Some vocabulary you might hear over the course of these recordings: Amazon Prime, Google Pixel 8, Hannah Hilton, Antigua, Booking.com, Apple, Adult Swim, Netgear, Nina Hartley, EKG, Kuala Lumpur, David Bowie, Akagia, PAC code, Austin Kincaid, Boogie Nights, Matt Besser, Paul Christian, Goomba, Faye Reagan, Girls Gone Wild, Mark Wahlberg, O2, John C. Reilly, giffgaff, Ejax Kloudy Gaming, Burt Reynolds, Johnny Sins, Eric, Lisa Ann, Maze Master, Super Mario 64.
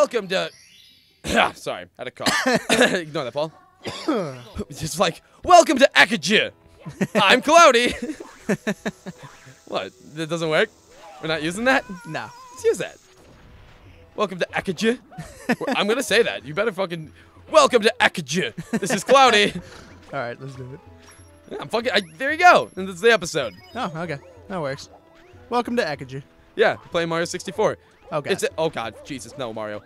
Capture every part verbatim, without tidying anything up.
Welcome to... Sorry, had a cough. Ignore that, Paul. Just like, welcome to Akagia. I'm Cloudy. What? That doesn't work? We're not using that? No. Let's use that. Welcome to Akagia. I'm going to say that. You better fucking... Welcome to Akagia. This is Cloudy. All right, let's do it. Yeah, I'm fucking... I, there you go. And that's the episode. Oh, okay. That works. Welcome to Akagia. Yeah, playing Mario sixty-four. Oh, God. It's a, oh, God. Jesus, no, Mario.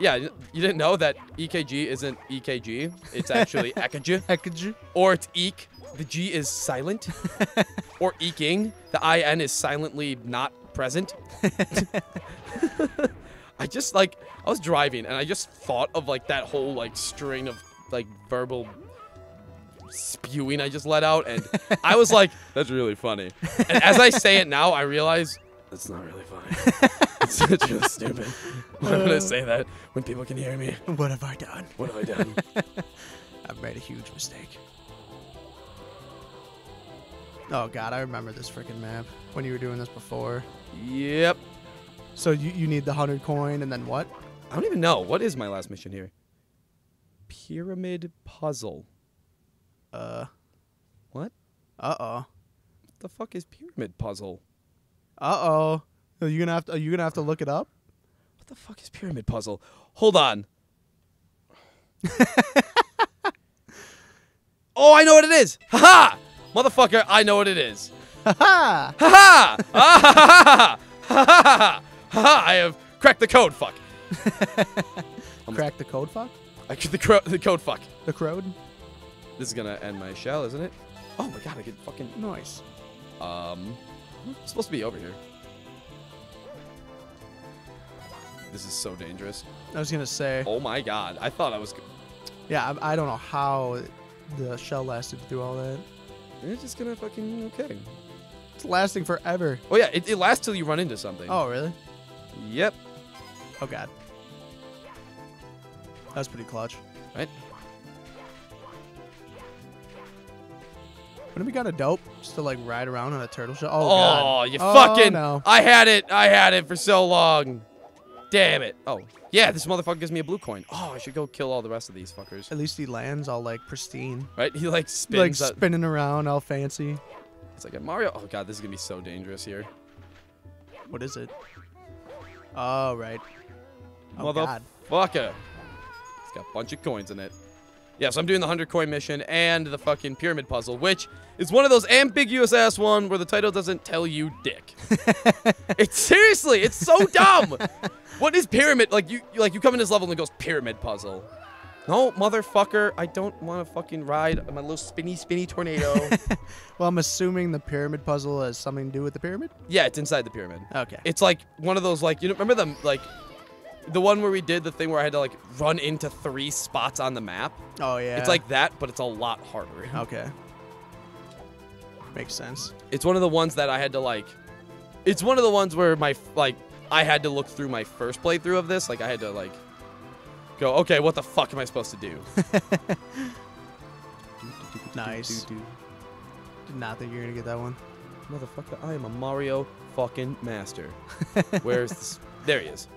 Yeah, you didn't know that E K G isn't E K G. It's actually Akagia. Akagia. Or it's Eek. The G is silent. Or Eking. The I N is silently not present. I just, like, I was driving, and I just thought of, like, that whole, like, string of, like, verbal spewing I just let out, and I was like, that's really funny. And as I say it now, I realize, that's not really funny. It's just stupid. Why would I say that when people can hear me? What have I done? What have I done? I've made a huge mistake. Oh, God, I remember this freaking map when you were doing this before. Yep. So you, you need the hundred coin, and then what? I don't even know. What is my last mission here? Pyramid puzzle. Uh. What? Uh-oh. What the fuck is pyramid puzzle? Uh-oh. Are you gonna have to, are you gonna have to look it up? What the fuck is pyramid puzzle? Hold on. Oh, I know what it is! Ha-ha! Motherfucker, I know what it is. Ha-ha! Ha-ha! Ha-ha! Ha-ha! Haha, I have cracked the code, fuck. Cracked the code, fuck? I could the, cro the code, fuck. The crowd? This is gonna end my shell, isn't it? Oh my god, I get fucking noise. Um, it's supposed to be over here. This is so dangerous. I was gonna say. Oh my god, I thought I was. Yeah, I, I don't know how the shell lasted through all that. It's just gonna fucking, okay. It's lasting forever. Oh yeah, it, it lasts till you run into something. Oh really? Yep. Oh god. That's pretty clutch. Right? Wouldn't we got a dope just to like ride around on a turtle shell? Oh, oh god. You oh, fucking no. I had it. I had it for so long. Damn it. Oh. Yeah, this motherfucker gives me a blue coin. Oh, I should go kill all the rest of these fuckers. At least he lands all like pristine. Right? He like spins. Like spinning around all fancy. It's like a Mario. Oh, God, this is going to be so dangerous here. What is it? Oh, right. Oh, motherfucker. God. It's got a bunch of coins in it. Yeah, so I'm doing the hundred coin mission and the fucking pyramid puzzle, which is one of those ambiguous-ass one where the title doesn't tell you dick. It's seriously, it's so dumb. What is pyramid? Like you, like, you come in this level and it goes, pyramid puzzle. No, motherfucker, I don't want to fucking ride on my little spinny, spinny tornado. Well, I'm assuming the pyramid puzzle has something to do with the pyramid? Yeah, it's inside the pyramid. Okay. It's like one of those, like, you know, remember the, like, the one where we did the thing where I had to, like, run into three spots on the map? Oh, yeah. It's like that, but it's a lot harder. Okay. Makes sense. It's one of the ones that I had to, like, it's one of the ones where my, like, I had to look through my first playthrough of this. Like, I had to, like... Go, okay, what the fuck am I supposed to do? Nice. Did not think you were going to get that one. Motherfucker, I am a Mario fucking master. Where's this? There he is.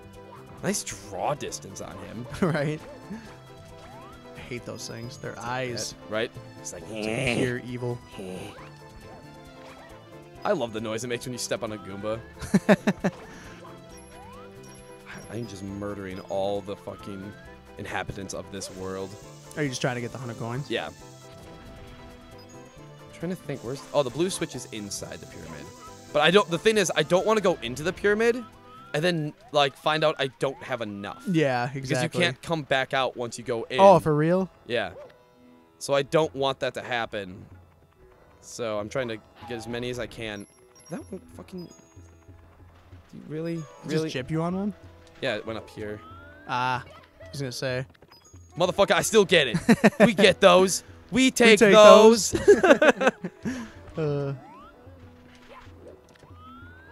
Nice draw distance on him. Right? I hate those things. Their it's eyes. Like that, right? It's like, it's like pure evil. I love the noise it makes when you step on a Goomba. I'm just murdering all the fucking... inhabitants of this world. Are you just trying to get the hundred coins? Yeah. I'm trying to think. Where's? Oh, the blue switch is inside the pyramid. But I don't. The thing is, I don't want to go into the pyramid, and then like find out I don't have enough. Yeah, exactly. Because you can't come back out once you go in. Oh, for real? Yeah. So I don't want that to happen. So I'm trying to get as many as I can. That one fucking. Do you really? Really? Just chip you on one? Yeah, it went up here. Ah. Uh. I was gonna say, motherfucker, I still get it. We get those. We take, we take those. those. uh.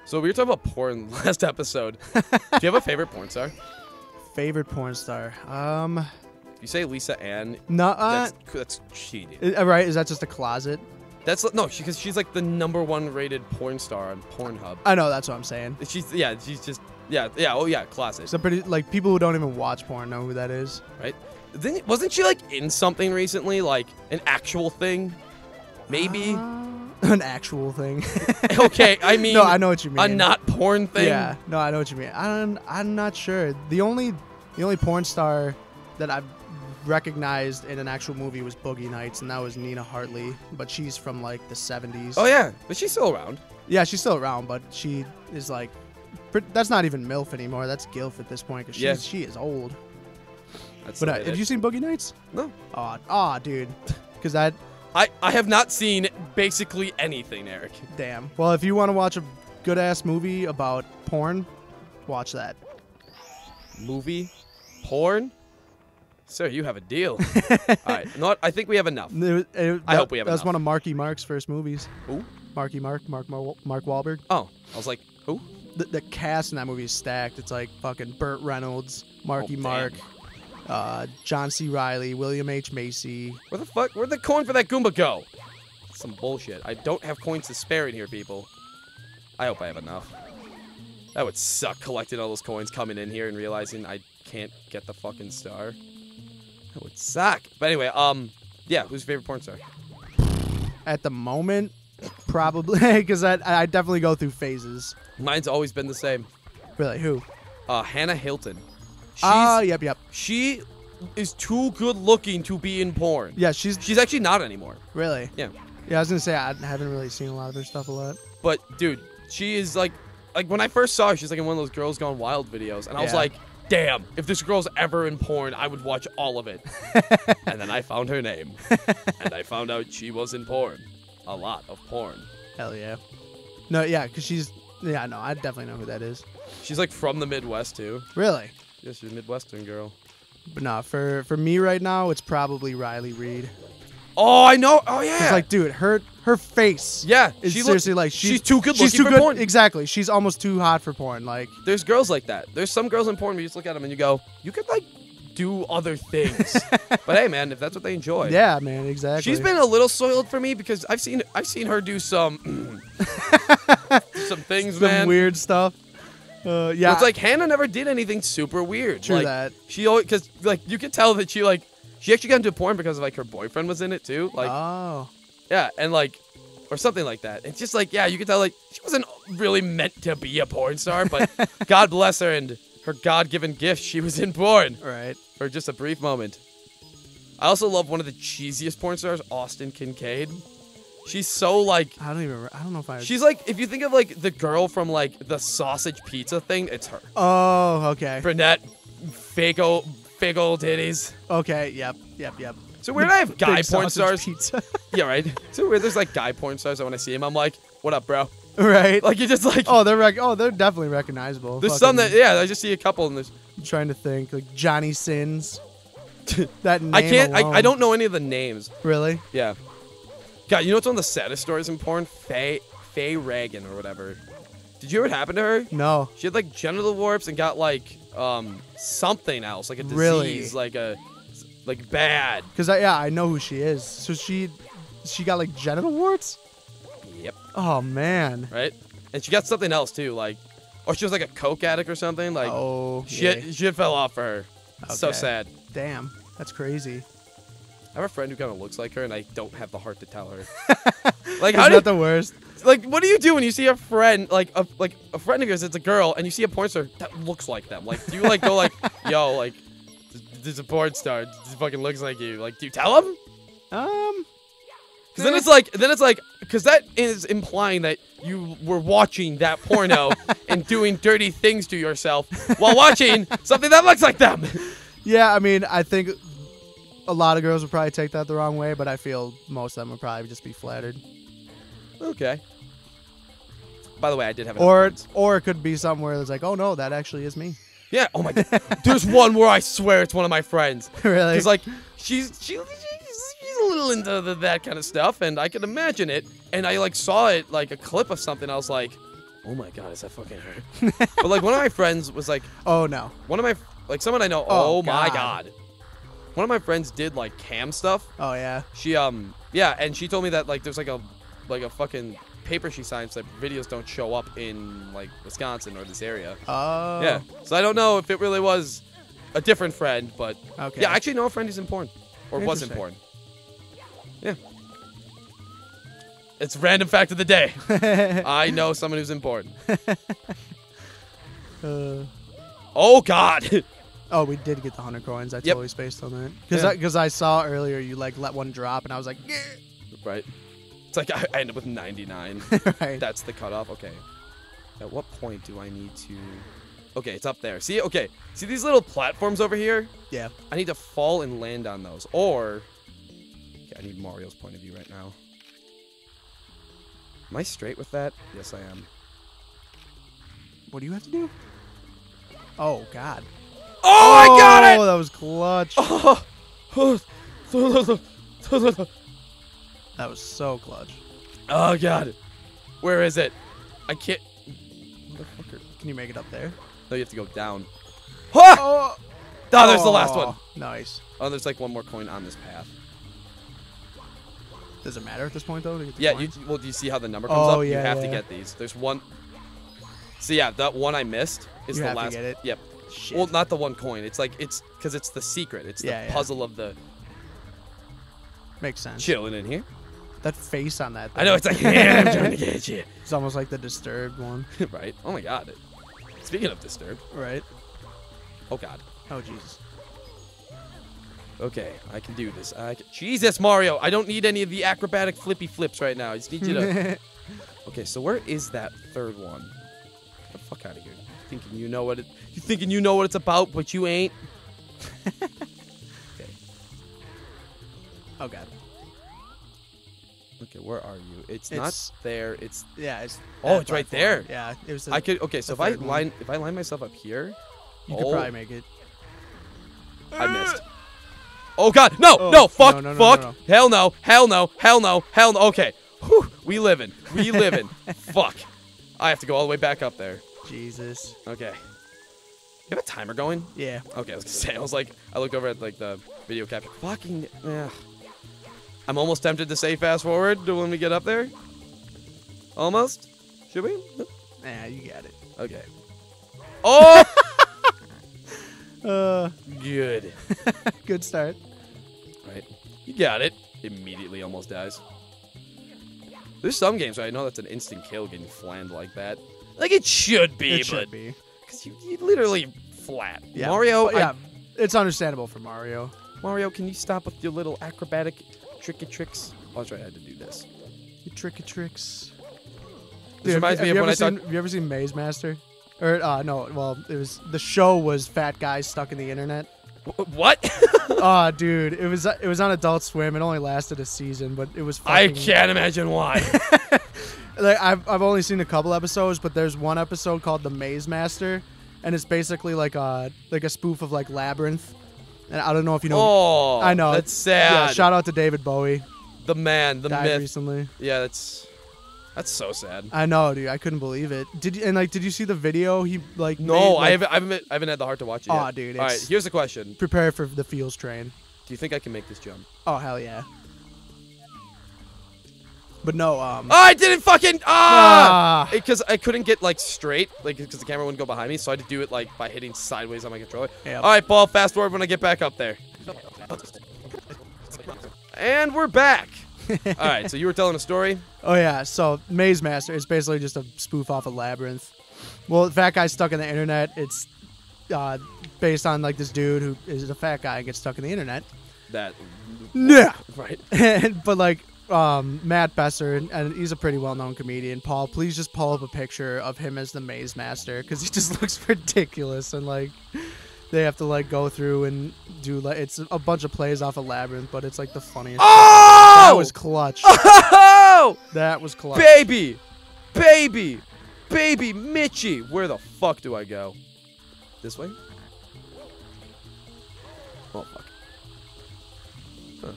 So we were talking about porn last episode. Do you have a favorite porn star? Favorite porn star? Um. If you say Lisa Ann. No. Uh, that's, that's cheating. Right? Is that just a closet? That's no, because she, she's like the number one rated porn star on Pornhub. I know, that's what I'm saying. She's yeah, she's just yeah, yeah, oh yeah, classic. So pretty like people who don't even watch porn know who that is, right? Didn't, wasn't she like in something recently, like an actual thing? Maybe uh, an actual thing. Okay, I mean, no, I know what you mean. A not porn thing. Yeah, no, I know what you mean. I'm I'm not sure. The only the only porn star that I've recognized in an actual movie was Boogie Nights, and that was Nina Hartley, but she's from like the seventies. Oh yeah, but she's still around. Yeah, she's still around, but she is like, that's not even MILF anymore. That's GILF at this point, because yeah. she is old. That's but uh, have you seen Boogie Nights? No. Aw, oh, oh, dude, because that I I have not seen basically anything, Eric. Damn. Well, if you want to watch a good ass movie about porn, watch that. Movie, porn. Sir, you have a deal. All right, not. I think we have enough. It, it, I that, hope we have. That enough. That was one of Marky Mark's first movies. Who? Marky Mark, Mark, Mark, Mark Wahlberg. Oh, I was like, who? The, the cast in that movie is stacked. It's like fucking Burt Reynolds, Marky oh, Mark, uh, John C. Reilly, William H. Macy. Where the fuck? Where'd the coin for that Goomba go? Some bullshit. I don't have coins to spare in here, people. I hope I have enough. That would suck collecting all those coins, coming in here and realizing I can't get the fucking star. That would suck. But anyway, um, yeah, who's your favorite porn star? At the moment, probably, because I, I definitely go through phases. Mine's always been the same. Really, who? Uh, Hannah Hilton. Ah, uh, yep, yep. She is too good looking to be in porn. Yeah, she's... She's actually not anymore. Really? Yeah. Yeah, I was going to say, I haven't really seen a lot of her stuff a lot. But, dude, she is like... Like, when I first saw her, she's like in one of those Girls Gone Wild videos, and I yeah. was like... Damn, if this girl's ever in porn, I would watch all of it. And then I found her name. And I found out she was in porn. A lot of porn. Hell yeah. No, yeah, because she's... Yeah, no, I definitely know who that is. She's, like, from the Midwest, too. Really? Yeah, she's a Midwestern girl. But nah, for, for me right now, it's probably Riley Reid. Oh, I know. Oh, yeah. It's like, dude, her her face. Yeah. Is she seriously, like, she's, she's too good looking she's too for good, porn. Exactly. She's almost too hot for porn. Like, there's girls like that. There's some girls in porn where you just look at them and you go, you could, like, do other things. But hey, man, if that's what they enjoy. Yeah, man, exactly. She's been a little soiled for me because I've seen I've seen her do some some things, some man. Some weird stuff. Uh, yeah. It's like Hannah never did anything super weird. True like, that. She always, because, like, you could tell that she, like, she actually got into porn because of, like, her boyfriend was in it, too. Like, oh. Yeah, and, like, or something like that. It's just, like, yeah, you can tell, like, she wasn't really meant to be a porn star, but God bless her and her God-given gift, she was in porn. Right. For just a brief moment. I also love one of the cheesiest porn stars, Austin Kincaid. She's so, like... I don't even... I don't know if I... She's, like, if you think of, like, the girl from, like, the sausage pizza thing, it's her. Oh, okay. Brunette, fake old... Big old titties. Okay, yep, yep, yep. So where I have guy porn stars. Pizza. Yeah, right. So where there's like guy porn stars, and when I see him, I'm like, what up, bro? Right. Like, you just like. Oh, they're rec oh, they're definitely recognizable. There's Fucking some that, yeah, I just see a couple in this. I'm trying to think. Like, Johnny Sins. That name. I can't, alone. I, I don't know any of the names. Really? Yeah. God, you know what's one of the saddest stories in porn? Faye, Faye Reagan or whatever. Did you hear what happened to her? No. She had, like, genital warps and got, like, um, something else, like a disease, really? like a, like bad. Because, yeah, I know who she is. So she, she got, like, genital warts? Yep. Oh, man. Right? And she got something else, too, like, or she was, like, a coke addict or something. Like, oh, shit, yeah. Shit fell off for her. Okay. So sad. Damn. That's crazy. I have a friend who kind of looks like her, and I don't have the heart to tell her. Like, how Isn't that the worst? Like, what do you do when you see a friend, like a like a friend of yours, it's a girl, and you see a porn star that looks like them? Like, do you like go like, yo, like, there's a porn star, this fucking looks like you. Like, do you tell them? Um, because then it's like, then it's like, because that is implying that you were watching that porno and doing dirty things to yourself while watching something that looks like them. Yeah, I mean, I think a lot of girls would probably take that the wrong way, but I feel most of them would probably just be flattered. Okay. By the way, I did have an Or offense. Or it could be somewhere that's like, oh no, that actually is me. Yeah. Oh my God. There's one where I swear it's one of my friends. Really? Because, like, she's she, she's she's a little into the, that kind of stuff, and I can imagine it. And I, like, saw it, like, a clip of something. I was like, oh my God, is that fucking her? But, like, one of my friends was like, oh no. One of my, like, someone I know. Oh, oh God. my God. One of my friends did like cam stuff. Oh yeah. She um yeah, and she told me that like there's like a like a fucking paper she signs that videos don't show up in like Wisconsin or this area. Oh. Yeah. So I don't know if it really was a different friend, but okay. Yeah, I actually know a friend who's in porn or was in porn. Yeah. It's random fact of the day. I know someone who's in porn. uh. Oh God. Oh, we did get the hundred coins. I yep. totally spaced on that because because yeah. I, I saw earlier you like let one drop and I was like, yeah. Right. It's like I, I ended up with ninety-nine. Right. That's the cutoff. Okay. At what point do I need to? Okay, it's up there. See, okay, see these little platforms over here. Yeah. I need to fall and land on those, or okay, I need Mario's point of view right now. Am I straight with that? Yes, I am. What do you have to do? Oh God. Oh, I got it! Oh, that was clutch. Oh. That was so clutch. Oh, God. Where is it? I can't... Motherfucker. Can you make it up there? No, you have to go down. Huh! Oh, oh there's oh. the last one. Nice. Oh, there's like one more coin on this path. Does it matter at this point, though? To get the yeah, you, well, do you see how the number comes oh, up? Yeah, you have yeah, to yeah. get these. There's one... So, yeah, that one I missed is you the have last... to get it. Yep. Shit. Well, not the one coin. It's like it's because it's the secret. It's the yeah, yeah. puzzle of the. Makes sense. Chilling in here. That face on that. Thing. I know it's like yeah, I'm trying to get you. It's almost like the Disturbed one. Right. Oh my God. Speaking of Disturbed. Right. Oh God. Oh Jesus. Okay, I can do this. I can... Jesus Mario, I don't need any of the acrobatic flippy flips right now. I just need you to. Okay, so where is that third one? Get the fuck out of here. Thinking you know what it you thinking you know what it's about, but you ain't. Okay. Oh God. Okay, where are you? It's, it's not there. It's yeah. It's oh, it's platform. Right there. Yeah, it was. A, I could okay. So if I line one. if I line myself up here, you oh, could probably make it. I missed. Oh God! No! Oh, no! Fuck! No, no, no, fuck! No, no, no. Hell no! Hell no! Hell no! Hell no! Okay. Whew, we living. We living. Fuck! I have to go all the way back up there. Jesus. Okay. You have a timer going? Yeah. Okay, I was gonna say, I was like, I looked over at like the video capture. Fucking, yeah. I'm almost tempted to say fast forward to when we get up there. Almost? Should we? Nah, you got it. Okay. Oh! uh, Good. Good start. Right. You got it. Immediately almost dies. There's some games where I know that's an instant kill getting flamed like that. Like it should be, it but because you, you literally flat. Yeah. Mario, well, yeah, I, it's understandable for Mario. Mario, can you stop with your little acrobatic tricky tricks? Oh, that's right, I had to do this. Your tricky tricks. Dude, this reminds have, me have of when I seen, talk... Have you ever seen Maze Master? Or uh, no, well, it was the show was fat guys stuck in the internet. What? Oh, dude, it was it was on Adult Swim. It only lasted a season, but it was. I can't imagine why. Like, I've I've only seen a couple episodes, but there's one episode called The Maze Master, and it's basically like a like a spoof of like Labyrinth. And I don't know if you know. Oh, I know. That's sad. Yeah, shout out to David Bowie, the man, the died myth. Recently. Yeah, that's that's so sad. I know, dude. I couldn't believe it. Did you, and like did you see the video? He like no, made, like, I haven't I haven't I haven't had the heart to watch it yet. Oh, dude. All right, here's the question. Prepare for the feels train. Do you think I can make this jump? Oh hell yeah. But no, um... Oh, I didn't fucking... Ah! Because ah. I couldn't get, like, straight, like, because the camera wouldn't go behind me, so I had to do it, like, by hitting sideways on my controller. Yep. All right, Paul, fast forward when I get back up there. And we're back. All right, so you were telling a story? Oh, yeah, so Maze Master is basically just a spoof off of Labyrinth. Well, Fat Guy Stuck in the Internet, it's uh, based on, like, this dude who is a fat guy and gets stuck in the internet. That... Yeah! Right. But, like... Um, Matt Besser, and he's a pretty well-known comedian. Paul, please just pull up a picture of him as the Maze Master, because he just looks ridiculous, and like they have to like go through and do like it's a bunch of plays off of Labyrinth, but it's like the funniest. Oh, that was clutch. Oh, that was clutch. Baby, baby, baby, Mitchie. Where the fuck do I go? This way? Oh fuck. Huh.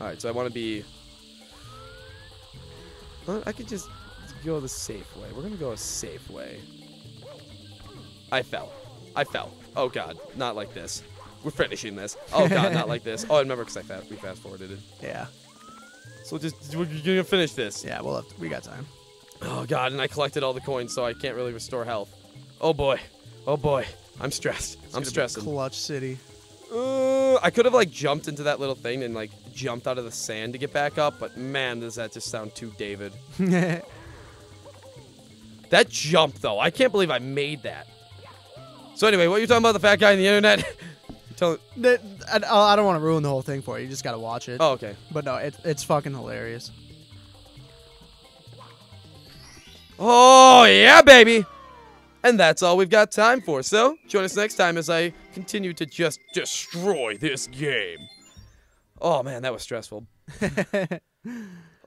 All right, so I want to be. I could just go the safe way. We're going to go a safe way. I fell. I fell. Oh, God. Not like this. We're finishing this. Oh, God, not like this. Oh, I remember because I fast, we fast-forwarded it. Yeah. So just, we're going to finish this. Yeah, we'll have to, we got time. Oh, God, and I collected all the coins, so I can't really restore health. Oh, boy. Oh, boy. I'm stressed. It's I'm stressed. Clutch City. Uh, I could have, like, jumped into that little thing and, like, jumped out of the sand to get back up, but, man, does that just sound too David. That jump, though. I can't believe I made that. So, anyway, what are you talking about, the fat guy on the internet? Tell that, I, I don't want to ruin the whole thing for you. You just got to watch it. Oh, okay. But, no, it, it's fucking hilarious. Oh, yeah, baby. And that's all we've got time for, so join us next time as I continue to just destroy this game. Oh, man, that was stressful.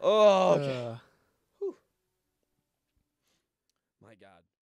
Oh, okay. Uh.